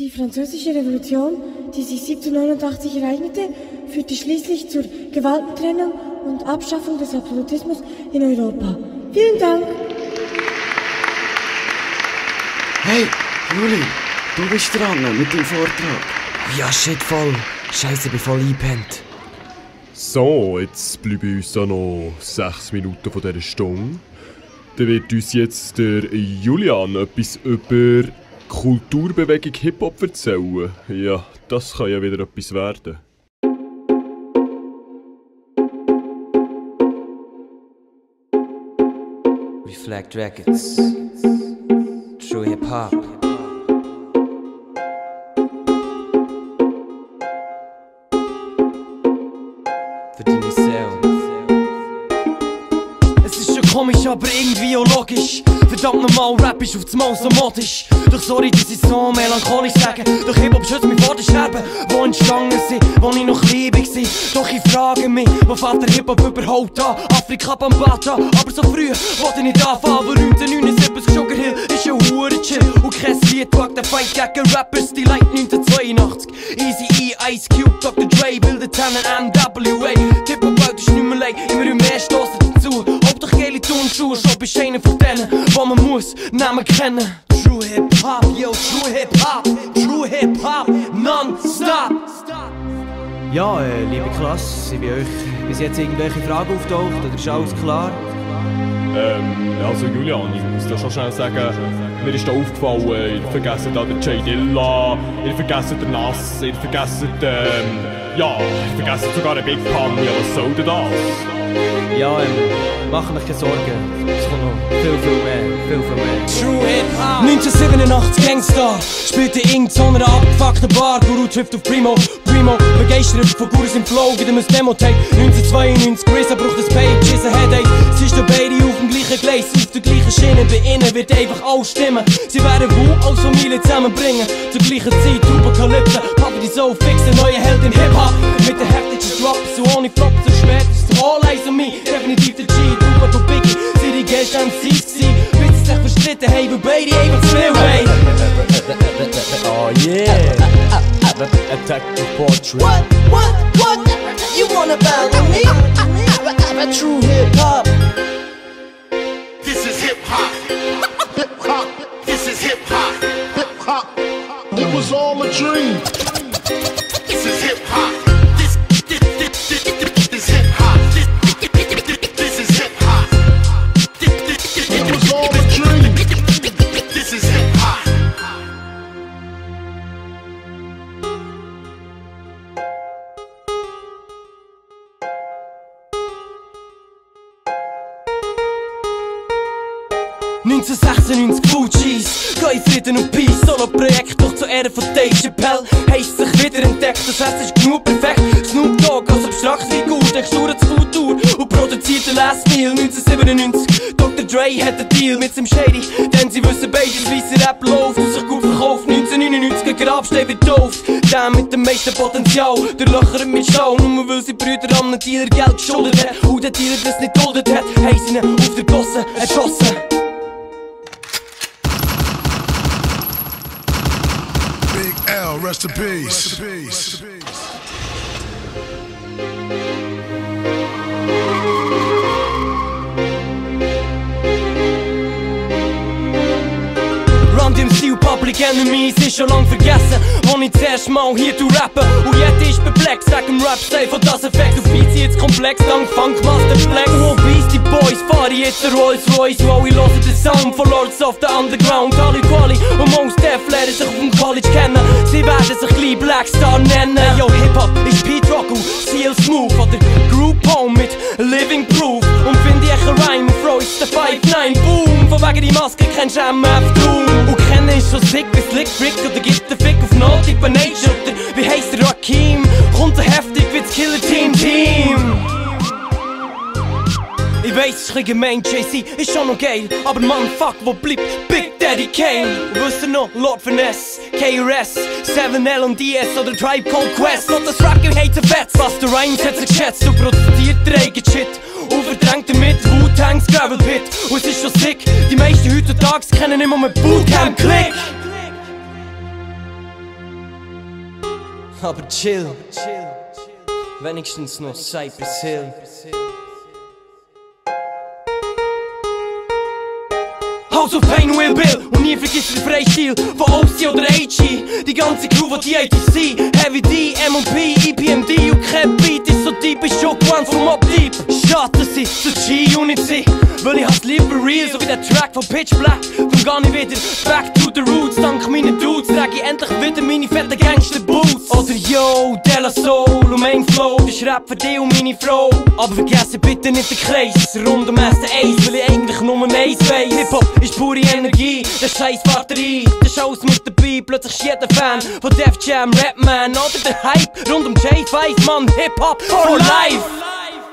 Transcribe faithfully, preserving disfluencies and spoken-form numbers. Die französische Revolution, die sich siebzehnhundertneunundachtzig ereignete, führte schließlich zur Gewaltentrennung und Abschaffung des Absolutismus in Europa. Vielen Dank! Hey, Juli, du bist dran mit dem Vortrag. Ja, shit, voll. Scheiße, ich bin voll eingepennt. So, jetzt bleiben uns da noch sechs Minuten von dieser Stunde. Dann wird uns jetzt der Julian etwas über Kulturbewegung Hip-Hop erzählen. Ja, das kann ja wieder etwas werden. Reflect Records. True Hip-Hop. Für deine Seele. Es ist schon komisch, aber irgendwie auch logisch. Verdammt normal, Rap ist aufs Mal so modisch. Doch sorry, dass ich so melancholisch sage. Doch Hip-Hop schützt mich vor den Scherben, wo entstanden sind, wo ich noch klein war. Doch ich frage mich, wo fällt der Hip-Hop überhaupt an? Afrika Bambaata, aber so früh wollte ich nicht anfangen. Aber neunzehnhundertneunundsiebzig Sugar Hill ist ja hure chill. Und kein Lied wagt den Fight gegen Rappers, die Light neunzehnhundertzweiundachtzig. Easy E, Ice Cube, Doktor Drey, Bill der Tannen, N W A. Hip-Hop-Welt ist nicht mehr leid, immer mehr stossen dazu. Ob doch geile Turnschuhe, schon bist du einer von denen, wo man muss Namen kennen. True Hip-Hop, yo, True Hip-Hop, True Hip-Hop, non-stop. Ja, äh, liebe Klasse, sind bei euch bis jetzt irgendwelche Fragen auftaucht oder ist alles klar? Ähm, also Julian, ich muss dir schon schnell sagen, mir ist da aufgefallen, ihr vergesst da den J Dilla, ihr vergesst den Nas, ihr vergesst ähm, ja, ihr vergesst sogar den Big Punk, ja, was soll denn das? Ja, ähm, mach euch keine Sorgen, es kommt noch viel, viel mehr, viel, viel mehr. True Hip-Hop! neunzehnhundertsiebenundachtzig Gangstar spielte in irgendeiner abgefuckten Bar. Guru trifft auf Primo, Primo begeistert von Gurus im Flow, wieder ein Demo-Tape. neunzehnhundertzweiundneunzig Grizzle braucht ein Page, ist ein Headache. Sie stehen beide auf dem gleichen Gleis, auf der gleichen Schiene. Bei ihnen wird einfach alles stimmen. Sie werden wohl als Familie zusammenbringen. Zur gleichen Zeit, Tupacalypse, Papi die so fixe, neue Held im Hip-Hop. Mit den heftigsten Drops und ohne Flop zu spät. All eyes on me, definitiv der G, Tuba to Biggie, sind die Gäste am Sieg gewesen. Bis sie sich verstritten haben, weil beide einfach zu viel haben. Oh yeah! Attack the portrait. What, what, what? You wanna battle me? True hip-hop. This is hip-hop. Hip-hop. This is hip-hop. Hip-hop. It was all a dream. This is hip-hop. neunzehnhundertsechsundneunzig Fugees, geh in Frieden und Peace. Solo-Projekt, doch zur Ehre von Dave Chappelle heisst sich wiederentdeckt, das Herz ist genug perfekt. Snoop Dogg als abstrakte Figur, Texturen zur Kultur und produzierte Lesmehl. neunzehnhundertsiebenundneunzig, Doktor Drey hat einen Deal mit seinem Shady, denn sie wissen beide, dass weisser Rap läuft und sich gut verkauft. neunzehnhundertneunundneunzig, ein Grabstein wird doof, der mit dem meisten Potenzial durchlöchert mit Stau, nur weil sie Brüder an einem Dealer Geld geschuldet hat und der Dealer das nicht geduldet hat, haben sie ihn auf der Gosse erschossen. Rest in peace. Rest in peace. Rest in peace. Run D M C und Public Enemies ist schon lang vergessen, wo ich das erste Mal hier zu rappen. Und jetzt ist perplex, sag dem Rap-Style von das Effekt. Auf Beats jetzt komplex, dank Funk macht der Flex. Oh, Beastie Boys, fahre jetzt der Rolls Royce. Wow, ich höre den Sound von Lords of the Underground. Kali Quali und Mons Def lernen sich auf dem College kennen. Sie werden sich gleich Blackstar nennen. Yo, Hip-Hop ist Pete Rock und C L Smooth oder Group Home mit Living Proof. Und finde ich einen Rhyme auf Royce the fünf neun Boom. Von wegen die Maske kennst du M F Doom. Und kennen ist so sick wie Slick Rick oder gibt der Fick auf Naughty by Nature oder wie heisst der Rakim? Kommt so heftig wie das Killer Team Team. Ich weiss, es ist ein gemein, J C ist schon noch geil, aber man, fuck, wo bleibt Big Daddy Kane? Wisst ihr noch, Lord Finesse, K R S, seven L und D S oder Tribe Called Quest? Not das Rakim hat so fett, was der Rhymes hat sich geschätzt und protestiert der Shit. Und verdrängt damit Wu-Tangs Gravel Pit. Und es ist schon sick, die meisten heutzutage kennen immer mit Bootcamp Click. aber chill, wenigstens noch Cypress Hill. House of Pain Will Bill und nie vergisst den Freistil von O C oder A G. Die ganze Crew, die A T C, Heavy D, M O P, E P M D und kein Beat ist so deep, ist schon gewann vom Mob Deep. Schade, das ist so G-Unity, weil ich hab's lieber real, so wie der Track von Pitch Black. Komm gar nicht wieder back to the roots, dank meinen Dudes trage ich endlich wieder meine fetten Gangster-Boots. Oder yo, De La Soul und mein Flow, das Rap für dich und meine Frau. Aber vergesse bitte nicht den Kreis, rund um ersten Eis, weil ich eigentlich nur eins weiss. Hip-Hop ist pure Energie, der scheiß Batterie, das ist alles mit dabei. Plötzlich ist jeder Fan von Def Jam, Rapman oder der Hype rund um J fünf, Mann, Hip-Hop for life.